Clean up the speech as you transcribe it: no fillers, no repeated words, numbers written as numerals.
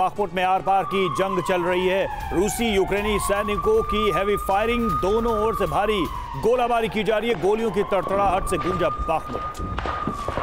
Bakhmut में are पार की जंग चल रही है। रूसी यूक्रेनी सैनिकों की हैवी फायरिंग, दोनों ओर से भारी गोलाबारी की जा रही है। गोलियों की तड़तड़ाहट से गूंजा बाखमुट।